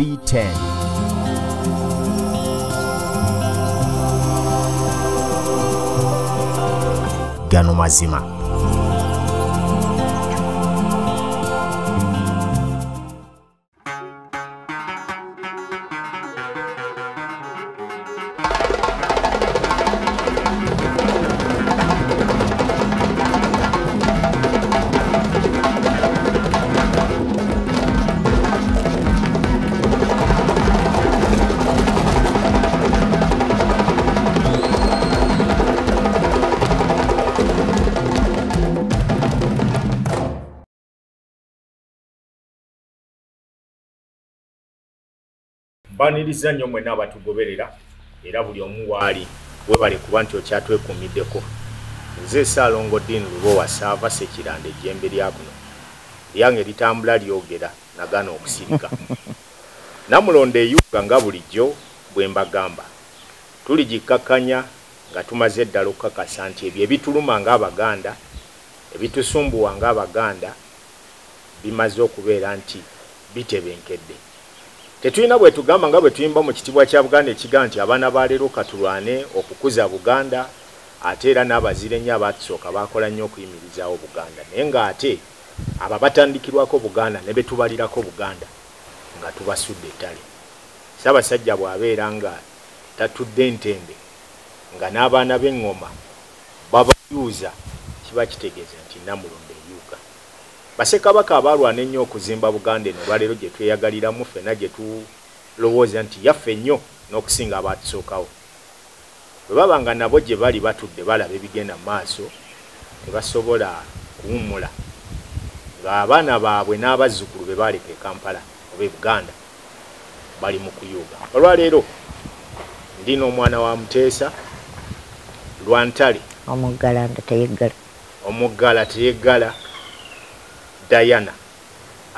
V10. Gano mazima. Baniriza nnyo mwenna abatugoberera era buli omu waali webale kuba nti okyatwekuumiddeko. Nze Ssaalongoddiini Lubowa Ssaava Ssekiranda ejjembe lya kuno lyange litambula lyogera nagaana okusirika. Namulondo eyugga nga bulijjo bwe mbagamba. Tuligikkakkanya nga tumaze eddala okukakasa nti ebyo ebituluma ng'Abaganda, ebitusumbuwa ng'Abaganda bimaze okubeera nti bitebenkedde. Tetulina bwe tugamba nga bwe tuyimba mu kitibwa kya Buganda ekiga nti abaana ba leero katulwane okukuza Buganda ate era n'abazire ennyo abatusooka baakola nnyo okuyimirizaawo Buganda naye ng'ate aba batandikirwako Buganda ne be tubalirako Buganda nga tubasudde ettale. Ssaabasajja bw'abeera nga tatudde ntembe nga n'abaana b'engoma babayuuza kiba kitegeeza nti Namulondo eyuuka. Bassekabaka abaalwana ennyo okuzimba Buganda eno olwaleero gye tweyagaliramu ffenna gye tulowooza nti yaffe ennyo n'okusinga abaatusookawo. Bwe baba nga nabo gye bali batudde balaba ebigenda mu maaso tebasobola kuwummula ng'abaana baabwe n'abazzukulu be baaleka e Kampala oba e Buganda bali mu kuyuuga. Olwaleero ndi n'omwana wa Muteesa Lwantale omuggala nga teyeggala Diana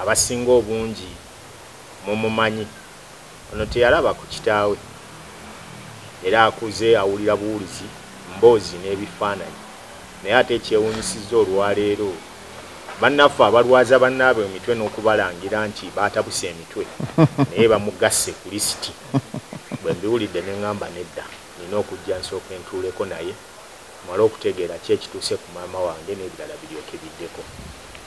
abasinga obungi mumumanyi ono teyalaba ku kitaawe era akuze awulira buwulizi mboozi n'ebifaananyi naye ate ekyewunyisizza olwaleero bannaffe abalwaza bannaabwe emitwe n'okubalangira nti baatabuse emitwe naye bamugasse ku lisiti. Bwe mbiwulidde ne ŋŋamba nedda nina okujja nsooka entuuleko naye mmale okutegeera ki ekituuse ku maama wange n'ebirala biryoke biddeko.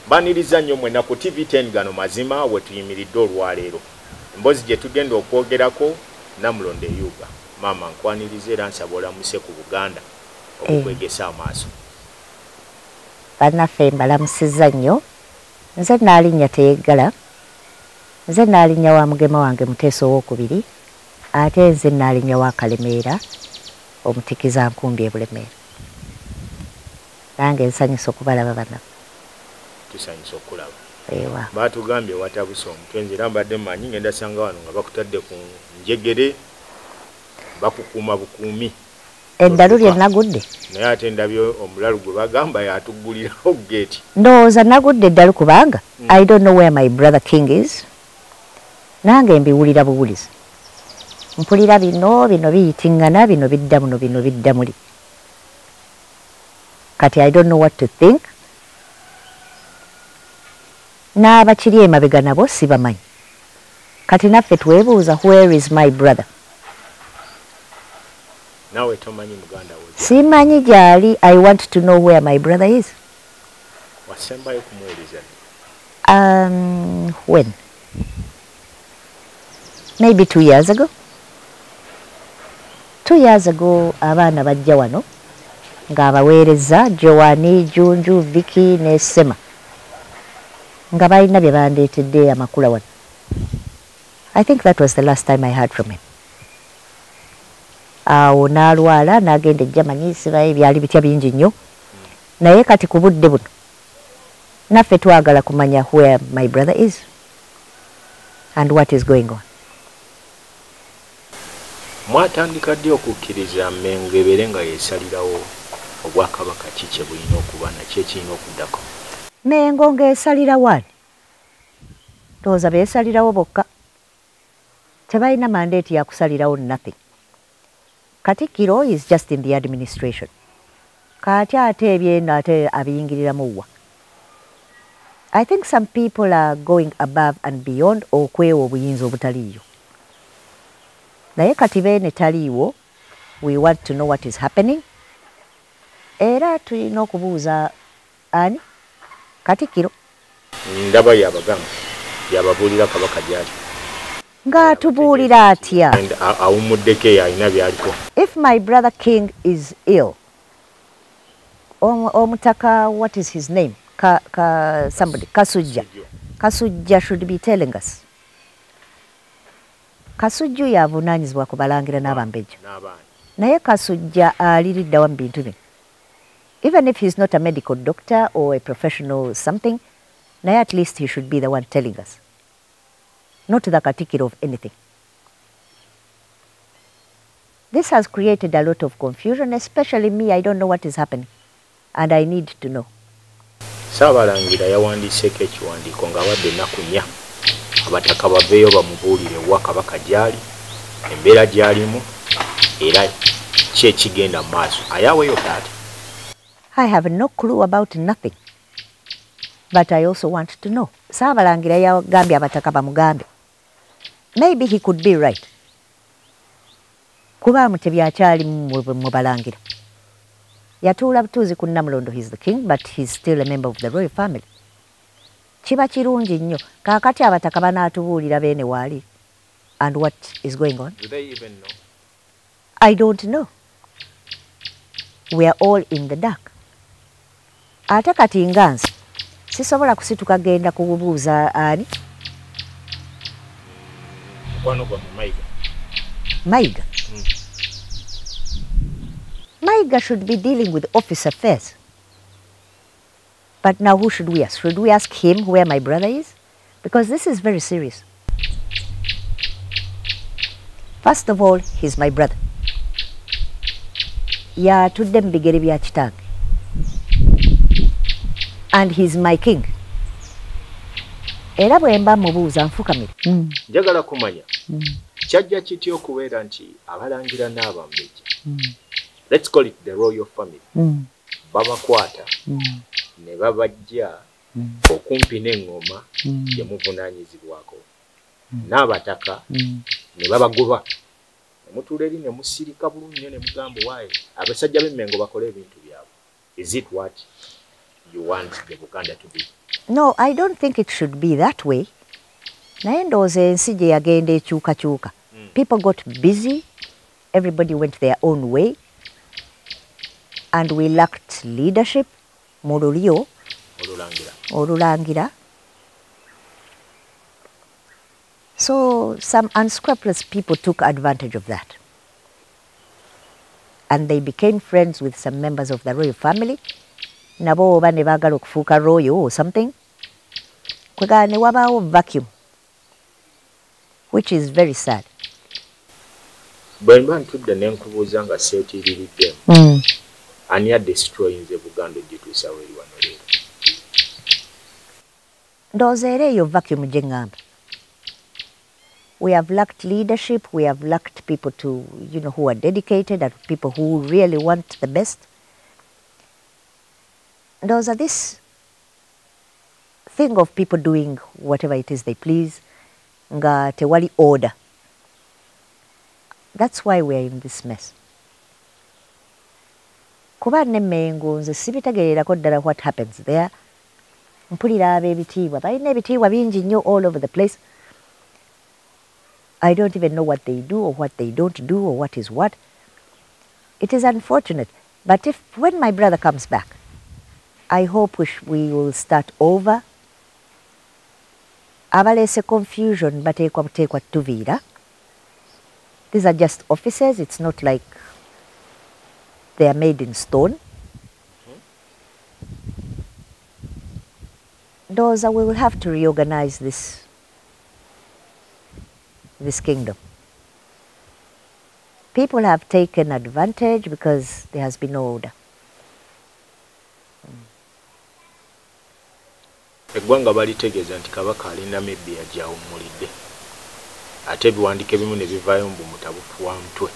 Baniriza nnyo mwenna ku TV10 Gano Mazima we tuyimiridde olwaleero. Emboozi gye tugenda okwogerako Namulondo eyuuga. Maama nkwaniriza era nsaba olamuse ku Buganda okwegesa amaaso. Bannaffe mbalamusizza nnyo. Nze nnaalinnya Teyeggala. Nze nnaalinnya wa mugema wange Muteesa owookubiri. Ate nze nnaalinnya wa Kalemeera omutikiza nkumbi e Bulemeera. Nange nsanyuse okubalaba bannaffe. Tusanyusa okulaba. Baatugambye watabusa omutwe nze era mbadde mmanyi ngenda sanga wano nga bakutadde ku njegere bakukuuma bukuumi. Eddalu lye nagudde. Naye ate ndabye omulalu gwe bagamba yatuggulirawo geeti. Ndowooza nagudde eddalu kubanga I don't know where my brother King is. Nange mbiwulira buwulizi. Mpulira bino biyitingana bidda muno bidda muli. Kati I don't know what to think. N'abakiri emabega nabo sibamanyi. Kati naffe twebuuza where is my brother? Nawe tomanyi muganda wo. Simanyi gyali. I want to know where my brother is. Wasembayo kumuwuliza. When? Maybe 2 years ago. 2 years ago abaana bajja wano ng'abaweereza Joani, Junju, Vicky ne Sema. Nga balina bye bandeetedde amakula wano. I think that was the last time I heard from him. Awo n'alwala n'agenda e Germany sibaye byali bitya bingi nnyo. Naye kati ku budde buno naffe twagala kumanya where my brother is and what is going on. Mwatandikadde okukkiriza Mmengo ebeere nga yeesalirawo Obwakabaka ki kye bulina okuba nakyo ekirina okuddako? Mmengo ng'esalira wali. Ndowooza beesalirawo bokka. Tebalina mandeeti ya kusalirawo nothing. Katikkiro is just in the administration. Kati ate ebyenda ate abiyingiriramu wa. I think some people are going above and beyond okwewa obuyinza obutaliyo. Naye kati bene taliwo, we want to know what is happening. Era tulina okubuuza ani Katikkiro. Ndaba yabagamba yababuulira Kabaka gyali. Nga tubuulira atya? And awumuddeko yalina byaliko. If my brother King is ill, Omutaka, what is his name? Somebody, Kasujja. Kasujja should be telling us. Kasujju yavunaanyizibwa ku balangira n'abambejja. Naye Kasujja aliridda wa mu bintu bino. Even if he's not a medical doctor or a professional something, naye at least he should be the one telling us. Not the Katikkiro of anything. This has created a lot of confusion, especially me. I don't know what is happening, and I need to know. Sabalangira yawandiise ekiwandiiko ng'awadde ennaku nnya abataka baveeyo bamubuulire wa Kabaka gyali, embeera gyalimu, era ki ekigenda mu maaso. Ayaweeyo taata. I have no clue about nothing, but I also want to know. Sabalangira yagambye abataka bamugambe. Maybe he could be right. Kuba mutebi akyali mu balangira. Yatula butuzi ku Nnamulondo, he's the king, but he's still a member of the royal family. Kiba kirungi nnyo kakati abataka banaatubuulira bene waali. And what is going on? Do they even know? I don't know. We are all in the dark. Ate kati nganze sisobola kusituka genda kubuuza ani? Mukwano gwa Mayiga. Mayiga? Mayiga should be dealing with office affairs. But now who should we ask? Should we ask him where my brother is? Because this is very serious. First of all, he's my brother. Ya tudem bigere bya kitange. And he's my king. Era bwemba mubuuza nfukamira. Njagala kumanya. Kyajja kiti okubeera nti abalangira n'abambejja. Let's call it the royal family. Babakwata. Ne babajja okumpi n'engoma gye muvunaanyizibwako. N'abataka ne babagoba. Omutuula eri ne musirika bulungi nnyo ne mugamba waaye abasajja b'Emmengo bakole ebintu byabwe. Is it what you want the Buganda to be? No, I don't think it should be that way. Naye ndowooza ensi gye yagenda ekyukakyuka. People got busy, everybody went their own way, and we lacked leadership mu lulyo olulangira. So some unscrupulous people took advantage of that. And they became friends with some members of the royal family. Nabo oba ne baagala okufuuka royal or something. Kwegala ne wabaawo vacuum, which is very sad. Bwe mba ntudde ne nkubuuza nga seetiriridde. Ani yadestroyinze Buganda gituusawo eri wano leero. Ndowooza era eyo vacuum gye ngamba. We have lacked leadership, we have lacked people to, you know, who are dedicated and people who really want the best. Those are this thing of people doing whatever it is they please, nga tewali order. That's why we are in this mess. Kuba n'Emmengo nze sibitegeererako ddala what happens there. Mpulira ab'ebitiibwa, balina ebitiibwa bingi nnyo all over the place. I don't even know what they do or what they don't do or what is what. It is unfortunate. But if when my brother comes back, I hope we will start over. Abalese confusion, but ekwa tuvira. These are just offices. It's not like they are made in stone. Those are, we will have to reorganize this kingdom. People have taken advantage because there has been no order. Eggwanga balitegeeza nti Kabaka alina mebbi agyawummulidde. Ate ebiwandiiko ebimu ne bivaayo mbu mutabufu wa mutwe.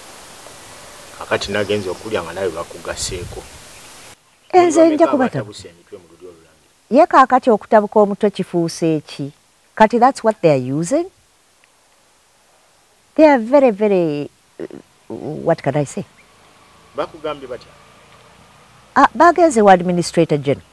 Kakati n'agenza okulya nga naye bakugaseeko. Nze nja kubatabusa emitwe mu lulyo olulangira. Ye kakati okutabuka omutwe kifuuse eki. Kati that's what they are using. They are very, very, what can I say? Bakugambi bacha. Bagenze wa administrator general.